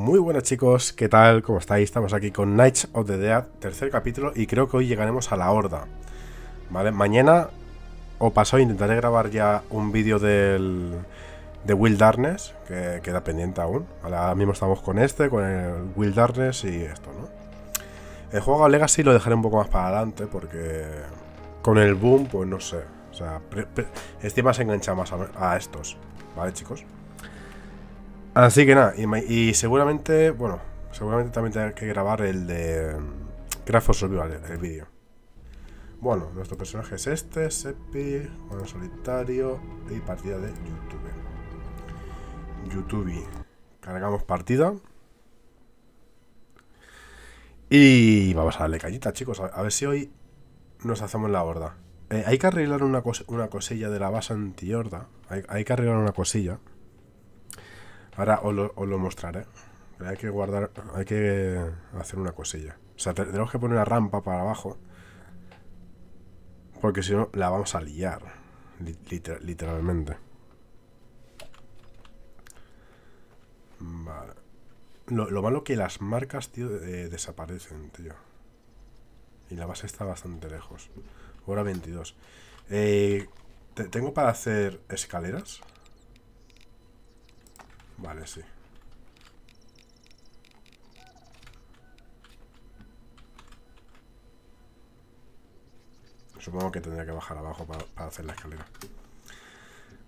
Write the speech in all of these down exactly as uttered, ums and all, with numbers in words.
Muy buenas chicos, ¿qué tal? ¿Cómo estáis? Estamos aquí con Night of the Dead, tercer capítulo, y creo que hoy llegaremos a la horda, ¿vale? Mañana o pasado intentaré grabar ya un vídeo del de Wild Darkness, que queda pendiente aún. Ahora mismo estamos con este, con el Wild Darkness y esto, ¿no? El juego Legacy lo dejaré un poco más para adelante porque con el boom, pues no sé, o sea, estoy más enganchado más a, a estos, ¿vale chicos? Así que nada, y, y seguramente, bueno, seguramente también tendré que grabar el de Grafos Survival, el, el vídeo. Bueno, nuestro personaje es este, Seppi, bueno, solitario y partida de YouTube. YouTube, cargamos partida. Y vamos a darle cañita, chicos, a, a ver si hoy nos hacemos la horda. Eh, hay que arreglar una, cos una cosilla de la base antihorda, hay, hay que arreglar una cosilla. Ahora os lo, os lo mostraré. Hay que guardar, hay que hacer una cosilla. O sea, tenemos que poner una rampa para abajo, porque si no, la vamos a liar. Liter, literalmente. Vale. Lo, lo malo que las marcas, tío, eh, desaparecen, tío. Y la base está bastante lejos. Hora veintidós. Eh, ¿Tengo para hacer escaleras? Vale, sí. Supongo que tendría que bajar abajo para, para hacer la escalera.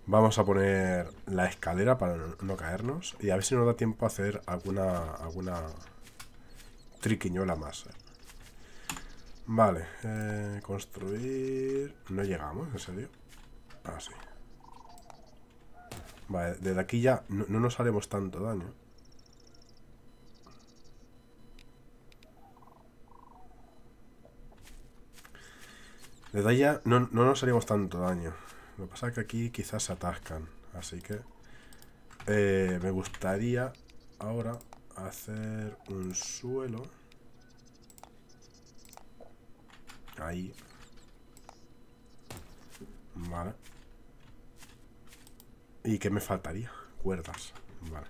Vamos a poner la escalera para no, no caernos. Y a ver si nos da tiempo a hacer alguna, alguna triquiñola más. Vale, eh, construir... No llegamos, ¿en serio? Ah, sí. Vale, desde aquí ya no, no nos haremos tanto daño. Desde ahí ya no, no nos haremos tanto daño. Lo que pasa es que aquí quizás se atascan. Así que eh, me gustaría ahora hacer un suelo. Ahí. Vale. ¿Y qué me faltaría? Cuerdas. Vale.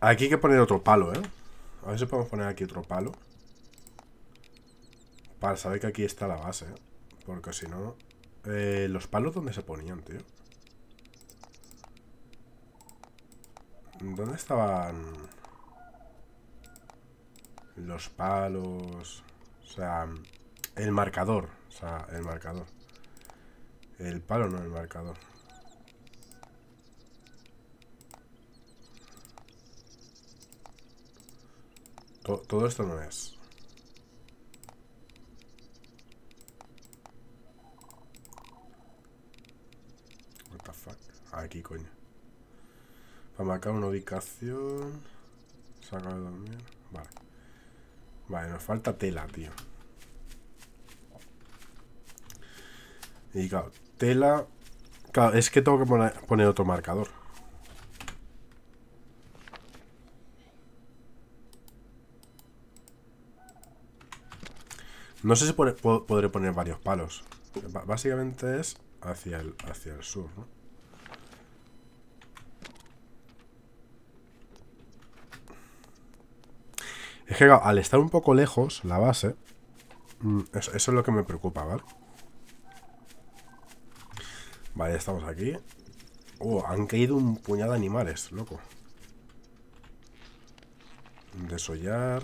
Aquí hay que poner otro palo, ¿eh? A ver si podemos poner aquí otro palo. Para saber que aquí está la base, ¿eh? Porque si no... Eh, ¿los palos dónde se ponían, tío? ¿Dónde estaban los palos? O sea, el marcador. O sea, el marcador. El palo no, el marcador. Todo esto no es. What the fuck. Aquí, coño. Para marcar una ubicación. Se acaba de dormir. Vale. Vale, nos falta tela, tío. Y claro, tela. Claro, es que tengo que poner, poner otro marcador. No sé si pone, po, podré poner varios palos. B básicamente es hacia el, hacia el sur, ¿no? Es que al estar un poco lejos la base, eso, eso es lo que me preocupa, ¿vale? Vale, ya estamos aquí. Oh, han caído un puñado de animales, loco. Desollar.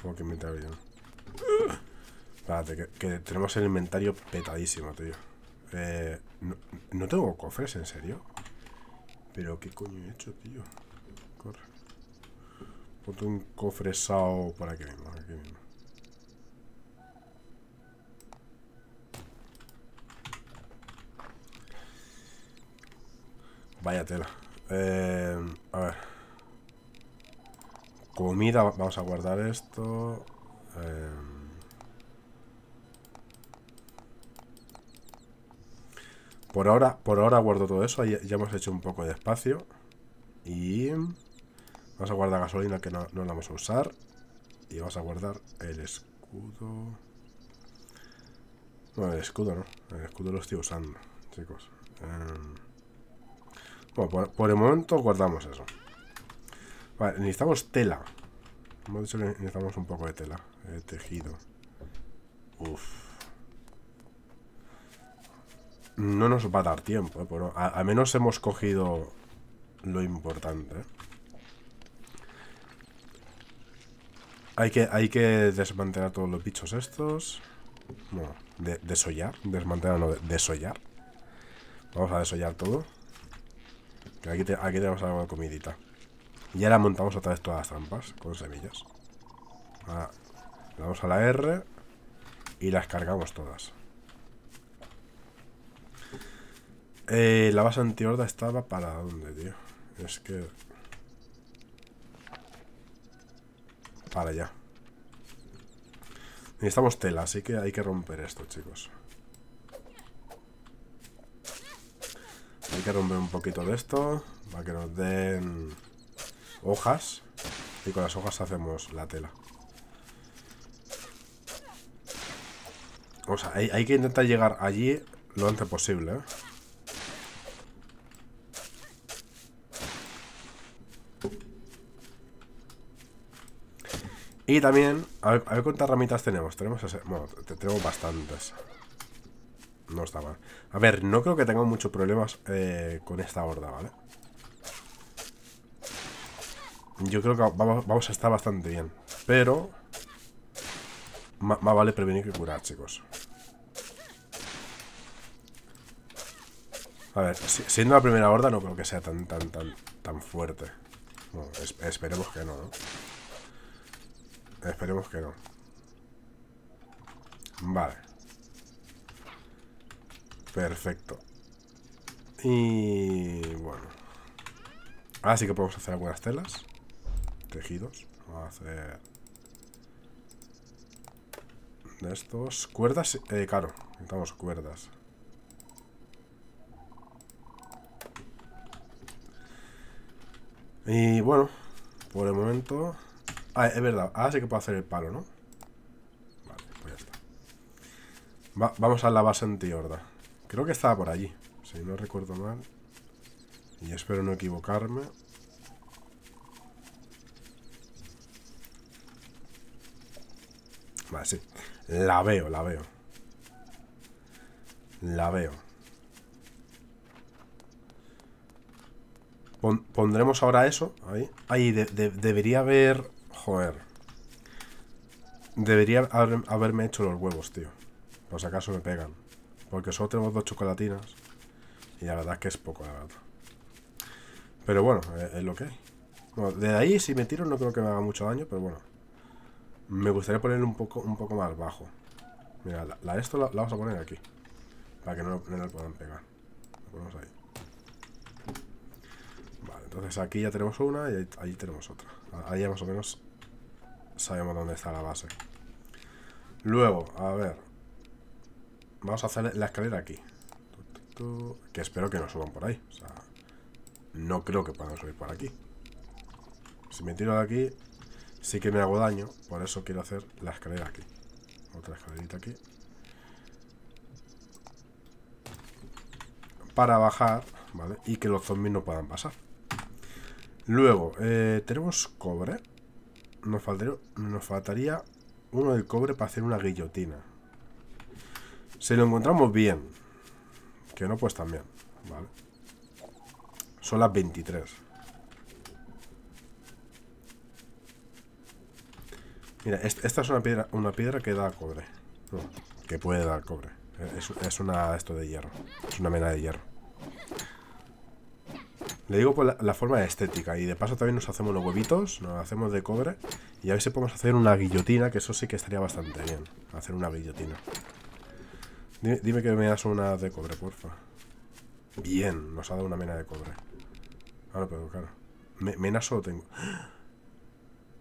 Como que inventario. Uh, espérate, que, que tenemos el inventario petadísimo, tío. Eh, no, no tengo cofres, ¿en serio? Pero, ¿qué coño he hecho, tío? Corre. Ponte un cofre sao por aquí mismo, aquí mismo. Vaya tela. Eh, a ver. Comida, vamos a guardar esto. Eh... Por ahora, por ahora guardo todo eso. Ya, ya hemos hecho un poco de espacio. Y vamos a guardar gasolina que no, no la vamos a usar. Y vamos a guardar el escudo. No, el escudo no. El escudo lo estoy usando, chicos. Eh... Bueno, por, por el momento guardamos eso. Vale, necesitamos tela. Hemos dicho que necesitamos un poco de tela. De tejido. Uff. No nos va a dar tiempo, ¿eh? Pero a, a menos hemos cogido lo importante, ¿eh? Hay que, hay que desmantelar todos los bichos estos. Bueno, de, desollar. Desmantelar, no, de, desollar. Vamos a desollar todo. Que aquí, te, aquí tenemos algo de comidita. Y ahora montamos otra vez todas las trampas con semillas. Ahora, le damos a la R y las cargamos todas. Eh, la base antihorda estaba para dónde, tío. Es que... Para allá. Necesitamos tela, así que hay que romper esto, chicos. Hay que romper un poquito de esto para que nos den hojas. Y con las hojas hacemos la tela. O sea, hay, hay que intentar llegar allí lo antes posible, ¿eh? Y también, a ver, a ver cuántas ramitas tenemos. Tenemos ese, bueno, te, tenemos bastantes. No está mal. A ver, no creo que tenga muchos problemas eh, con esta horda, ¿vale? Yo creo que vamos, vamos a estar bastante bien. Pero más vale prevenir que curar, chicos. A ver, si, siendo la primera horda, no creo que sea tan, tan, tan, tan fuerte. Bueno, es, esperemos que no, ¿no? Esperemos que no. Vale. Perfecto. Y... bueno. Ahora sí que podemos hacer algunas telas. Tejidos. Vamos a hacer... de estos... cuerdas... Eh, claro. Necesitamos cuerdas. Y bueno. Por el momento... Ah, es verdad, ahora sí que puedo hacer el palo, ¿no? Vale, pues ya está. Va, vamos a la base antihorda. Creo que estaba por allí, si no recuerdo mal. Y espero no equivocarme. Vale, sí. La veo, la veo. La veo. Pon, pondremos ahora eso. Ahí. Ahí de, de, debería haber... Joder. Debería haber, haberme hecho los huevos, tío. Por si acaso me pegan. Porque solo tenemos dos chocolatinas. Y la verdad es que es poco, la verdad. Pero bueno, es, es lo que hay. Bueno, de ahí si me tiro no creo que me haga mucho daño, pero bueno. Me gustaría ponerle un poco, un poco más bajo. Mira, la, la esto la, la vamos a poner aquí. Para que no, no la puedan pegar. La ponemos ahí. Vale, entonces aquí ya tenemos una y ahí, ahí tenemos otra. Ahí ya más o menos... sabemos dónde está la base. Luego, a ver, vamos a hacer la escalera aquí. Que espero que no suban por ahí. O sea, no creo que puedan subir por aquí. Si me tiro de aquí, sí que me hago daño. Por eso quiero hacer la escalera aquí. Otra escalerita aquí. Para bajar, ¿vale? Y que los zombies no puedan pasar. Luego, eh, tenemos cobre. Nos faltaría, nos faltaría uno del cobre para hacer una guillotina. Si lo encontramos bien. Que no, pues también. Vale. Son las veintitrés. Mira, esta es una piedra, una piedra que da cobre. No, que puede dar cobre. Es, es una esto de hierro. Es una mena de hierro. Le digo por la, la forma estética. Y de paso también nos hacemos unos huevitos. Nos hacemos de cobre. Y a ver si podemos hacer una guillotina. Que eso sí que estaría bastante bien. Hacer una guillotina. Dime, dime que me das una de cobre, porfa. Bien. Nos ha dado una mena de cobre. Ah, no, pero claro. Me, mena solo tengo.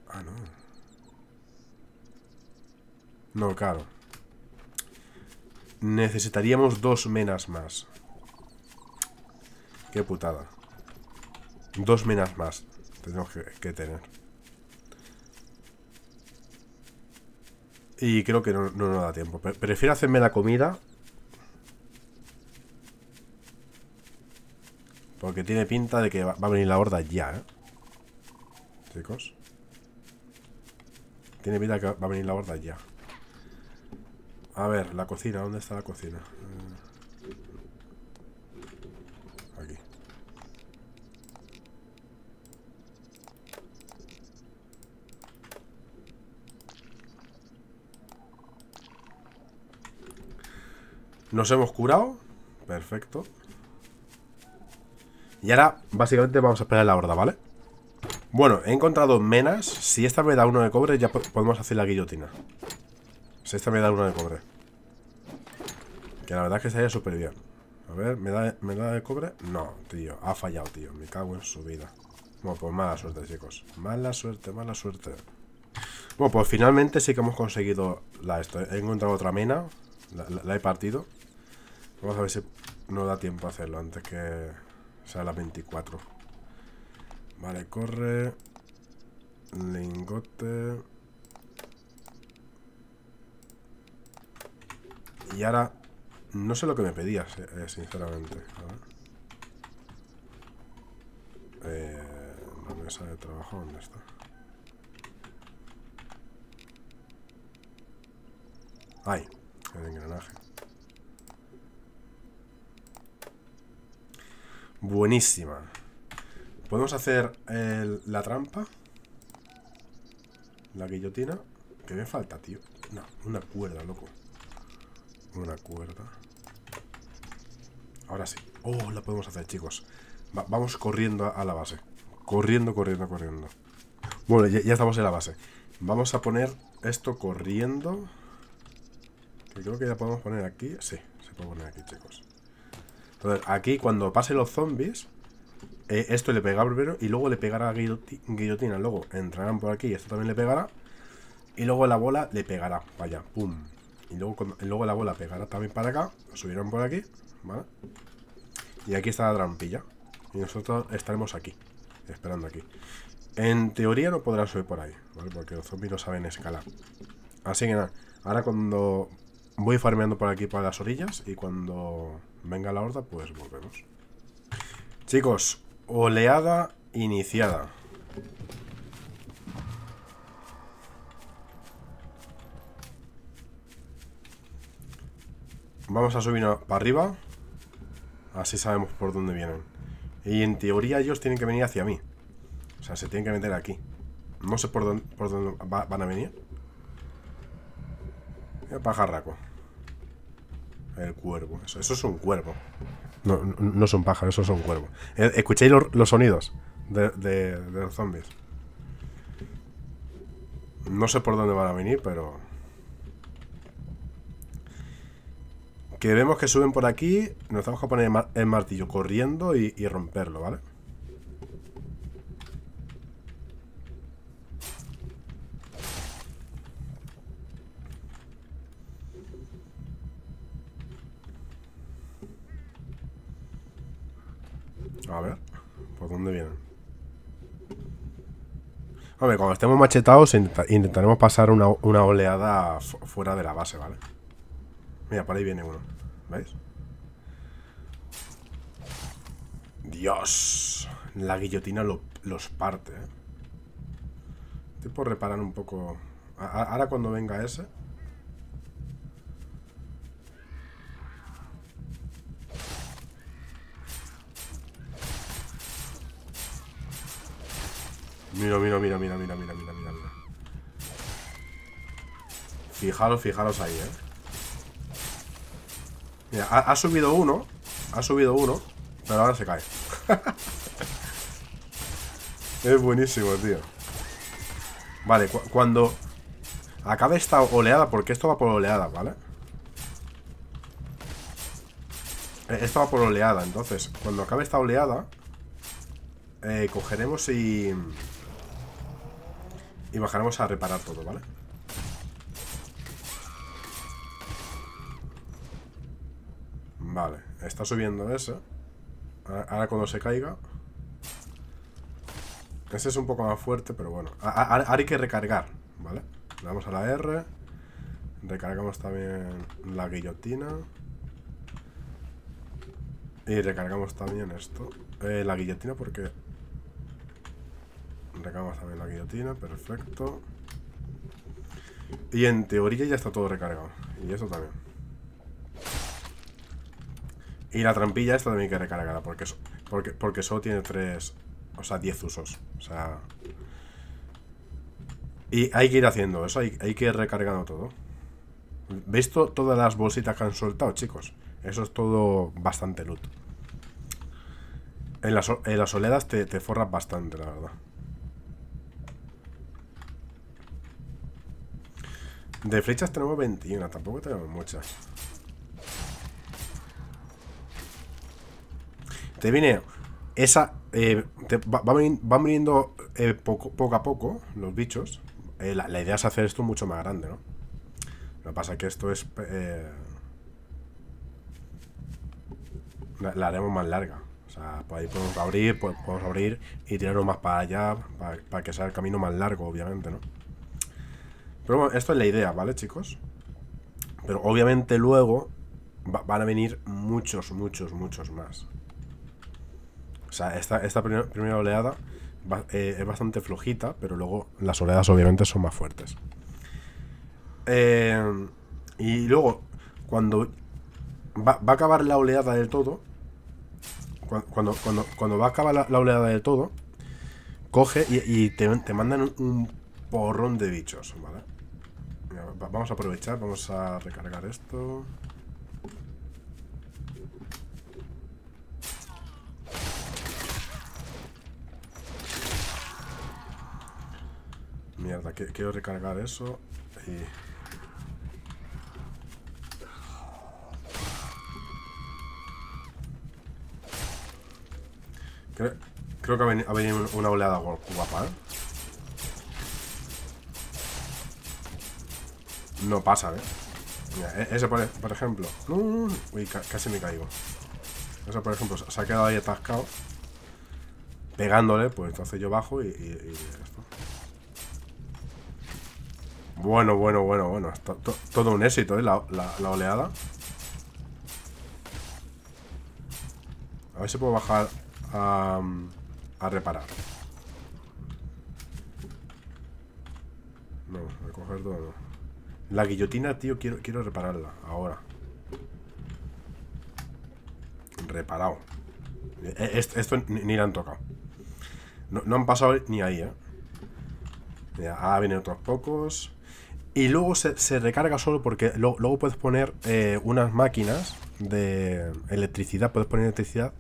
Ah, no. No, claro. Necesitaríamos dos menas más. Qué putada. Dos menas más tenemos que, que tener. Y creo que no, no nos da tiempo. Pre prefiero hacerme la comida. Porque tiene pinta de que va a venir la horda ya, ¿eh? Chicos, tiene pinta de que va a venir la horda ya. A ver, la cocina, ¿dónde está la cocina? Aquí. Nos hemos curado. Perfecto. Y ahora, básicamente, vamos a esperar a la horda, ¿vale? Bueno, he encontrado menas. Si esta me da uno de cobre, ya podemos hacer la guillotina. Si esta me da uno de cobre. Que la verdad es que estaría súper bien. A ver, ¿me da, ¿me da de cobre? No, tío, ha fallado, tío. Me cago en su vida. Bueno, pues mala suerte, chicos. Mala suerte, mala suerte. Bueno, pues finalmente sí que hemos conseguido la esto. He encontrado otra mena. La, la, la he partido. Vamos a ver si nos da tiempo a hacerlo antes que sea las veinticuatro. Vale, corre. Lingote. Y ahora no sé lo que me pedías, eh, sinceramente. A ver. Eh, la mesa de trabajo, ¿dónde está? Ahí, el engranaje. Buenísima. Podemos hacer el, la trampa. La guillotina. ¿Qué me falta, tío? No, una cuerda, loco. Una cuerda. Ahora sí. Oh, la podemos hacer, chicos. Va, vamos corriendo a, a la base. Corriendo, corriendo, corriendo. Bueno, ya, ya estamos en la base. Vamos a poner esto corriendo. Que creo que ya podemos poner aquí. Sí, se puede poner aquí, chicos. Entonces, aquí cuando pasen los zombies, eh, esto le pega primero y luego le pegará guilloti guillotina. Luego entrarán por aquí y esto también le pegará. Y luego la bola le pegará. Vaya, pum. Y luego, cuando, luego la bola pegará también para acá. Subirán por aquí, ¿vale? Y aquí está la trampilla. Y nosotros estaremos aquí, esperando aquí. En teoría no podrán subir por ahí, ¿vale? Porque los zombies no saben escalar. Así que nada, ahora cuando voy farmeando por aquí, para las orillas, y cuando venga la horda, pues volvemos. Chicos, oleada iniciada. Vamos a subir para arriba. Así sabemos por dónde vienen. Y en teoría ellos tienen que venir hacia mí. O sea, se tienen que meter aquí. No sé por dónde, por dónde va, van a venir. El pajarraco. El cuervo. Eso, eso es un cuervo. No, no, no son pájaros, eso es un cuervo. ¿Escucháis los, los sonidos de, de, de los zombies? No sé por dónde van a venir, pero... Que vemos que suben por aquí. Nos tenemos que poner el martillo corriendo y, y romperlo, ¿vale? A ver, ¿por dónde vienen? A ver, cuando estemos machetados intenta intentaremos pasar una, una oleada fu fuera de la base, ¿vale? Mira, por ahí viene uno. ¿Veis? Dios. La guillotina lo, los parte, ¿eh? Estoy por reparar un poco. A ahora cuando venga ese. Mira, mira, mira, mira, mira, mira, mira, mira, mira. Fijaros, fijaros ahí, ¿eh? Mira, ha, ha subido uno. Ha subido uno. Pero ahora se cae. Es buenísimo, tío. Vale, cu cuando acabe esta oleada. Porque esto va por oleada, ¿vale? Esto va por oleada. Entonces, cuando acabe esta oleada, eh, cogeremos y... Y bajaremos a reparar todo, ¿vale? Vale, está subiendo ese. Ahora cuando se caiga. Ese es un poco más fuerte, pero bueno. Ahora hay que recargar, ¿vale? Le damos a la R. Recargamos también la guillotina. Y recargamos también esto. Eh, la guillotina, porque... Recargamos también la guillotina, perfecto. Y en teoría ya está todo recargado. Y eso también. Y la trampilla esta también hay que recargarla, porque, porque, porque solo tiene tres... O sea, diez usos. O sea... Y hay que ir haciendo eso, hay, hay que ir recargando todo. ¿Veis to- todas las bolsitas que han soltado, chicos? Eso es todo bastante loot. En las, en las oleadas te, te forras bastante, la verdad. De flechas tenemos veintiuna, tampoco tenemos muchas. Te viene esa... Eh, te, va, va, van viniendo eh, poco, poco a poco los bichos. Eh, la, la idea es hacer esto mucho más grande, ¿no? Lo que pasa es que esto es... Eh, la, la haremos más larga. O sea, por ahí podemos abrir, pues, podemos abrir y tirarnos más para allá, para, para que sea el camino más largo, obviamente, ¿no? Pero bueno, esto es la idea, ¿vale, chicos? Pero obviamente luego va, van a venir muchos, muchos, muchos más. O sea, esta, esta primer, primera oleada va, eh, es bastante flojita, pero luego las oleadas obviamente son más fuertes. Eh, y luego, cuando va, va a acabar la oleada del todo, cuando, cuando, cuando, cuando va a acabar la, la oleada del todo, coge y, y te, te mandan un, un porrón de bichos, ¿vale? Mira, vamos a aprovechar, vamos a recargar esto... Mierda, quiero recargar eso y... Creo, creo que ha venido una oleada guapa, ¿eh? No pasa, ¿eh? Mira, ese por, por ejemplo... Uy, casi me caigo. Ese por ejemplo se ha quedado ahí atascado. Pegándole, pues entonces yo bajo y... y, y esto. Bueno, bueno, bueno, bueno. To, to, todo un éxito, ¿eh? La, la, la oleada. A ver si puedo bajar a, a reparar. No, recoger todo no. La guillotina, tío, quiero, quiero repararla ahora. Reparado. Esto, esto ni, ni la han tocado. No, no han pasado ni ahí, ¿eh? Mira, ahora vienen otros pocos. Y luego se, se recarga solo porque lo, luego puedes poner eh, unas máquinas de electricidad, puedes poner electricidad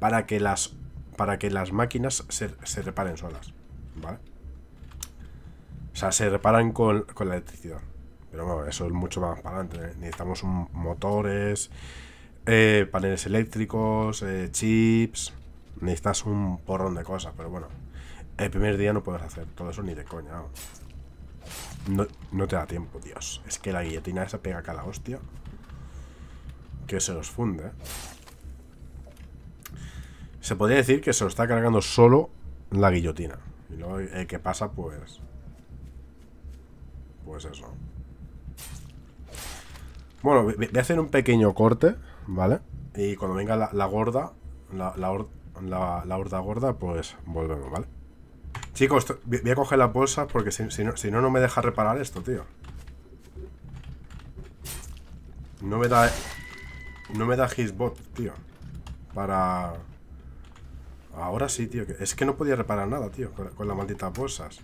para que las, para que las máquinas se, se reparen solas, ¿vale? O sea, se reparan con, con la electricidad. Pero bueno, eso es mucho más para adelante, ¿eh? Necesitamos un, motores, eh, paneles eléctricos, eh, chips. Necesitas un porrón de cosas, pero bueno. El primer día no puedes hacer todo eso ni de coña. No. No, no te da tiempo, Dios. Es que la guillotina esa pega acá la hostia. Que se los funde, ¿eh? Se podría decir que se lo está cargando solo la guillotina. Y luego el que pasa, pues... Pues eso. Bueno, voy a hacer un pequeño corte, ¿vale? Y cuando venga la, la gorda, la, la, or, la, la horda gorda, pues volvemos, ¿vale? Chicos, voy a coger las bolsas porque si, si, no, si no, no me deja reparar esto, tío. No me da... No me da hitbox, tío. Para... Ahora sí, tío. Es que no podía reparar nada, tío, con, con las malditas bolsas.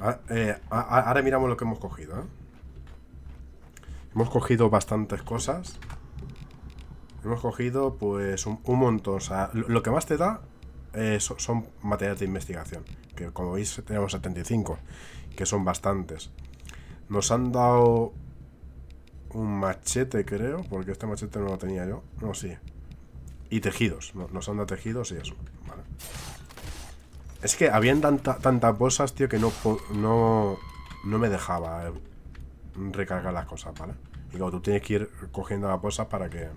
Ahora, eh, ahora miramos lo que hemos cogido, ¿eh? Hemos cogido bastantes cosas. Hemos cogido, pues, un, un montón. O sea, lo, lo que más te da... Eh, son, son materiales de investigación, que como veis tenemos setenta y cinco, que son bastantes. Nos han dado un machete, creo, porque este machete no lo tenía yo. No, sí. Y tejidos, no, nos han dado tejidos y eso, vale. Es que habían tanta, tantas bolsas, tío, que no, no, no me dejaba eh, recargar las cosas, ¿vale? Y como tú tienes que ir cogiendo las bolsas para que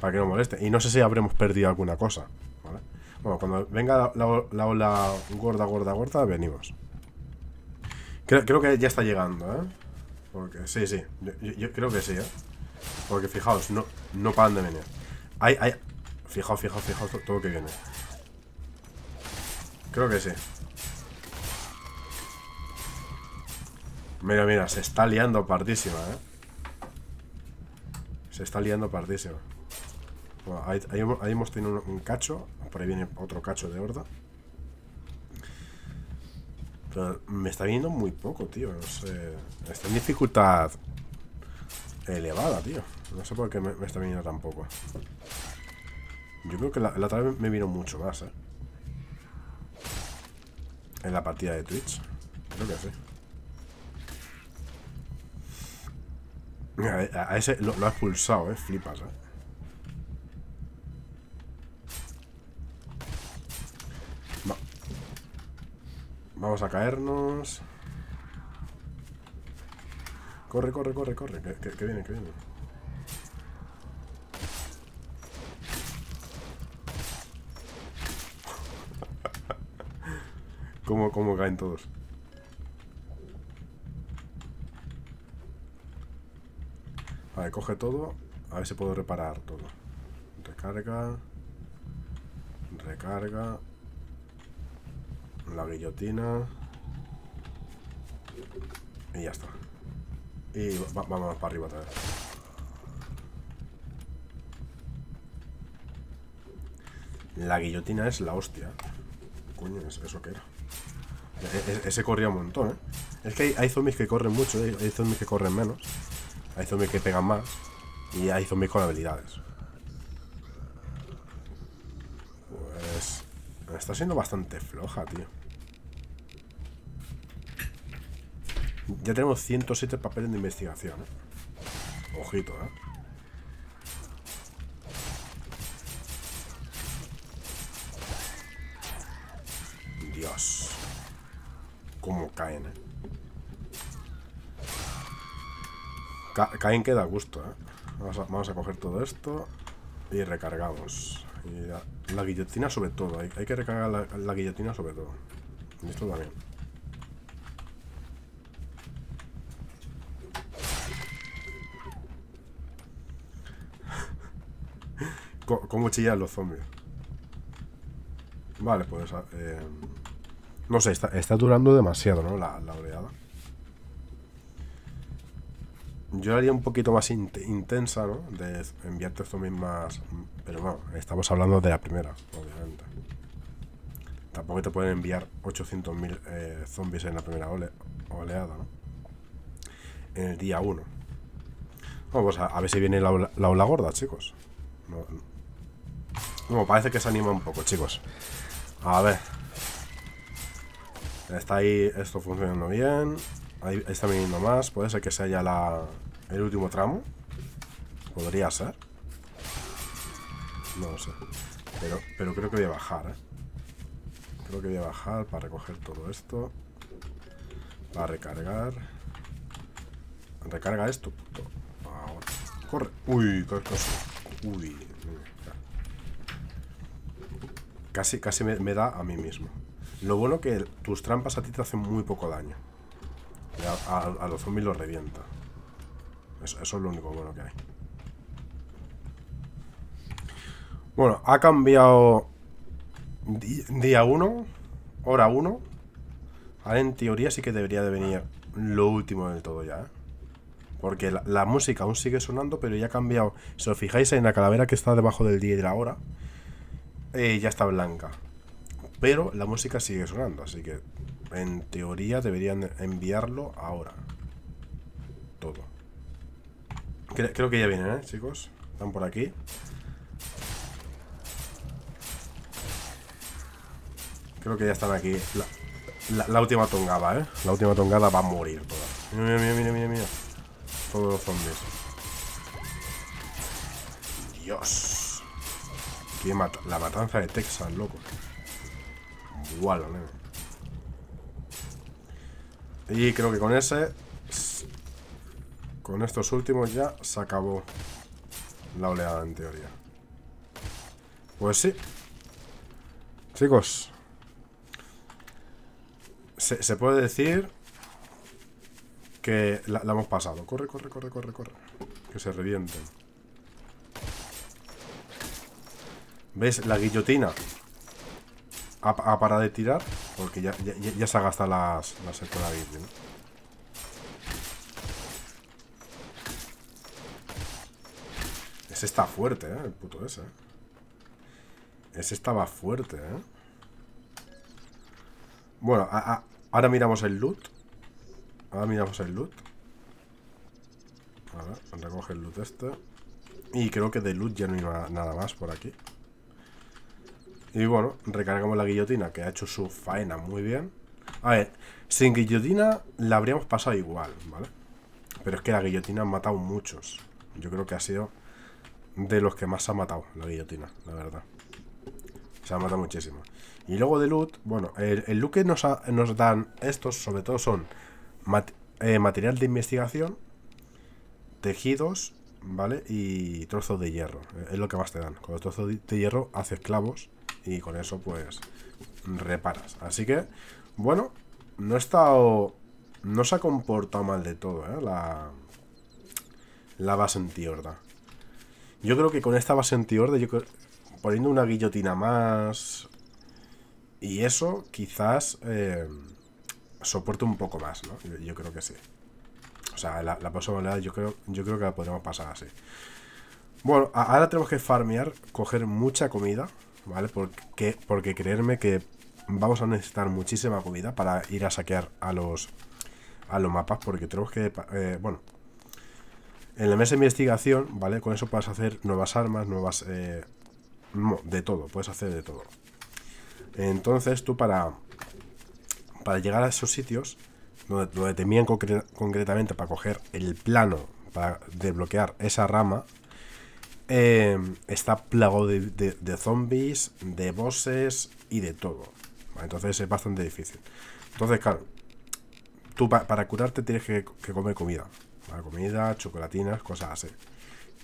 para que no moleste. Y no sé si habremos perdido alguna cosa. ¿Vale? Bueno, cuando venga la ola gorda, gorda, gorda, venimos. Creo, creo que ya está llegando, ¿eh? Porque, sí, sí, yo, yo creo que sí, ¿eh? Porque fijaos, no, no paran de venir. Ahí, ahí. Fijaos, fijaos, fijaos todo lo que viene. Creo que sí. Mira, mira, se está liando partísima, ¿eh? Se está liando partísima. Bueno, ahí, ahí, ahí hemos tenido un, un cacho. Por ahí viene otro cacho de horda. Pero me está viniendo muy poco, tío. No sé. Está en dificultad elevada, tío. No sé por qué me, me está viniendo tan poco. Yo creo que la, la otra vez me vino mucho más, ¿eh? En la partida de Twitch. Creo que sí. A ese lo, lo ha expulsado, eh. Flipas, eh. Va. Vamos a caernos. Corre, corre, corre, corre. Que, que, que viene, que viene. ¿Cómo, cómo caen todos? Vale, coge todo. A ver si puedo reparar todo. Recarga. Recarga. La guillotina. Y ya está. Y va, vamos para arriba otra vez. La guillotina es la hostia. Coño, ¿eso qué era? E ese corría un montón, ¿eh? Es que hay, hay zombies que corren mucho. Hay, hay zombies que corren menos. Hay zombies que pegan más. Y hay zombies con habilidades. Pues... está siendo bastante floja, tío. Ya tenemos ciento siete papeles de investigación, ¿eh? Ojito, ¿eh? Dios. Cómo caen, ¿eh? Caen que da gusto, ¿eh? Vamos a, vamos a coger todo esto y recargamos. Y la, la guillotina sobre todo. Hay, hay que recargar la, la guillotina sobre todo. Y esto también. ¿Cómo chillan los zombies? Vale, pues... Eh, no sé, está, está durando demasiado, ¿no? La, la oleada. Yo la haría un poquito más in intensa, ¿no? De enviarte zombies más... Pero bueno, estamos hablando de la primera, obviamente. Tampoco te pueden enviar ochocientos mil eh, zombies en la primera ole oleada, ¿no? En el día uno. Bueno, pues a, a ver si viene la ola, la ola gorda, chicos. No, no. No, parece que se anima un poco, chicos. A ver. Está ahí esto funcionando bien. Ahí está viniendo más. Puede ser que sea ya la, el último tramo. Podría ser. No lo sé. Pero, pero creo que voy a bajar, ¿eh? Creo que voy a bajar para recoger todo esto. Para recargar. Recarga esto, puto. Ahora. Corre. Uy, qué cosa. Uy. Casi, casi me, me da a mí mismo. Lo bueno que tus trampas a ti te hacen muy poco daño. A, a, a los zombies los revienta. Eso, eso es lo único bueno que hay. Bueno, ha cambiado di, día uno, hora uno. Ahora en teoría sí que debería de venir lo último del todo ya, ¿eh? Porque la, la música aún sigue sonando, pero ya ha cambiado. Si os fijáis en la calavera que está debajo del día y de la hora, eh, ya está blanca. Pero la música sigue sonando, así que... en teoría deberían enviarlo ahora. Todo. Cre creo que ya vienen, ¿eh, chicos? Están por aquí. Creo que ya están aquí. La, la, la última tongada, ¿eh? La última tongada va a morir toda. Mira, mira, mira, mira, mira. Todos los zombies. Dios. Qué mat la matanza de Texas, loco. Igual, ¿no? Y creo que con ese... con estos últimos ya se acabó la oleada, en teoría. Pues sí. Chicos. Se, se puede decir... que la, la hemos pasado. Corre, corre, corre, corre, corre. Que se revienten. ¿Ves? La guillotina ha, ha parado de tirar porque ya, ya, ya se ha gastado las, las escuelas virgen, ¿no? Ese está fuerte, ¿eh? El puto ese. Ese estaba fuerte, ¿eh? Bueno, a, a, ahora miramos el loot. Ahora miramos el loot. A ver, recoge el loot este. Y creo que de loot ya no hay nada más por aquí. Y bueno, recargamos la guillotina, que ha hecho su faena muy bien. A ver, sin guillotina la habríamos pasado igual, ¿vale? Pero es que la guillotina han matado muchos. Yo creo que ha sido de los que más ha matado la guillotina, la verdad. Se ha matado muchísimo. Y luego de loot, bueno, el, el loot que nos, ha, nos dan estos, sobre todo son mat, eh, material de investigación, tejidos, ¿vale? Y trozos de hierro. Es lo que más te dan. Con los trozos de hierro haces clavos y con eso pues reparas. Así que, bueno, no ha estado... No se ha comportado mal de todo, ¿eh? La, la base antihorda. Yo creo que con esta base antihorda, yo creo... Poniendo una guillotina más y eso quizás eh, soporte un poco más, ¿no? Yo, yo creo que sí. O sea, la, la posibilidad yo creo, yo creo que la podremos pasar así. Bueno, a, ahora tenemos que farmear, coger mucha comida, ¿vale? Porque, porque creerme que vamos a necesitar muchísima comida para ir a saquear a los, a los mapas. Porque tenemos que... Eh, bueno... En la mesa de investigación, ¿vale? Con eso puedes hacer nuevas armas, nuevas... Eh, No, de todo, puedes hacer de todo. Entonces tú para Para llegar a esos sitios Donde, donde te envían concre concretamente para coger el plano, para desbloquear esa rama, eh, está plagado de, de, de zombies, de bosses y de todo. Entonces es bastante difícil. Entonces claro, tú pa para curarte tienes que, que comer comida, ¿vale? Comida, chocolatinas, cosas así.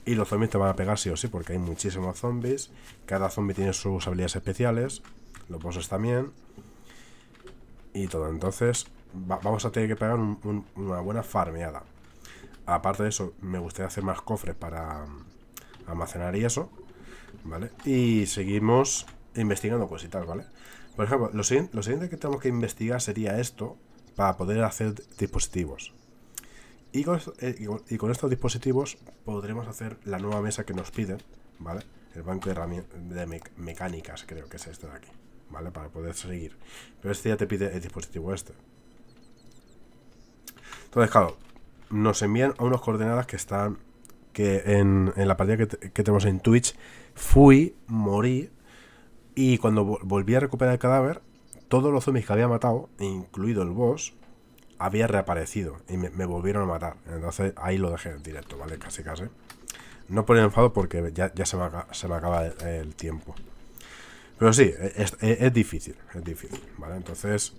Y los zombies te van a pegar sí o sí, porque hay muchísimos zombies. Cada zombie tiene sus habilidades especiales. Los bosses también. Y todo. Entonces va, vamos a tener que pegar un, un, una buena farmeada. Aparte de eso, me gustaría hacer más cofres para almacenar y eso, ¿vale? Y seguimos investigando cositas, ¿vale? Por ejemplo, lo, lo siguiente que tenemos que investigar sería esto, para poder hacer dispositivos. Y con, y con estos dispositivos podremos hacer la nueva mesa que nos piden, ¿vale? El banco de, de mec mecánicas, creo que es este de aquí, ¿vale? Para poder seguir. Pero este ya te pide el dispositivo este. Entonces, claro, nos envían a unas coordenadas que están... Que en, en la partida que, que tenemos en Twitch, fui, morí, y cuando volví a recuperar el cadáver, todos los zombies que había matado, incluido el boss... había reaparecido y me, me volvieron a matar. Entonces ahí lo dejé en directo, ¿vale? Casi casi. No por el enfado porque ya, ya se, me acaba, se me acaba el, el tiempo. Pero sí, es, es, es difícil. Es difícil, ¿vale? Entonces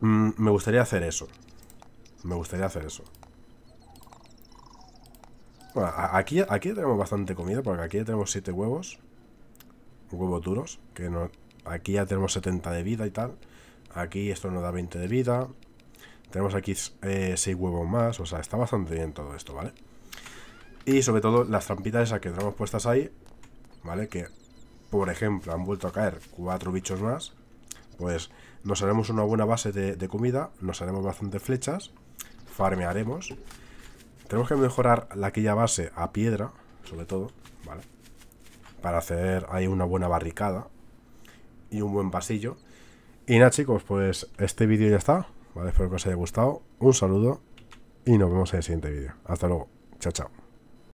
mmm, me gustaría hacer eso. Me gustaría hacer eso. Bueno, aquí, aquí tenemos bastante comida, porque aquí ya tenemos siete huevos. Huevos duros que no, aquí ya tenemos setenta de vida y tal. Aquí esto nos da veinte de vida. Tenemos aquí eh, seis huevos más. O sea, está bastante bien todo esto, ¿vale? Y sobre todo las trampitas esas que tenemos puestas ahí, ¿vale? Que, por ejemplo, han vuelto a caer cuatro bichos más. Pues nos haremos una buena base de, de comida. Nos haremos bastante flechas. Farmearemos. Tenemos que mejorar la, aquella base a piedra, sobre todo, ¿vale? Para hacer ahí una buena barricada y un buen pasillo. Y nada chicos, pues este vídeo ya está, ¿vale? Espero que os haya gustado, un saludo y nos vemos en el siguiente vídeo. Hasta luego, chao chao.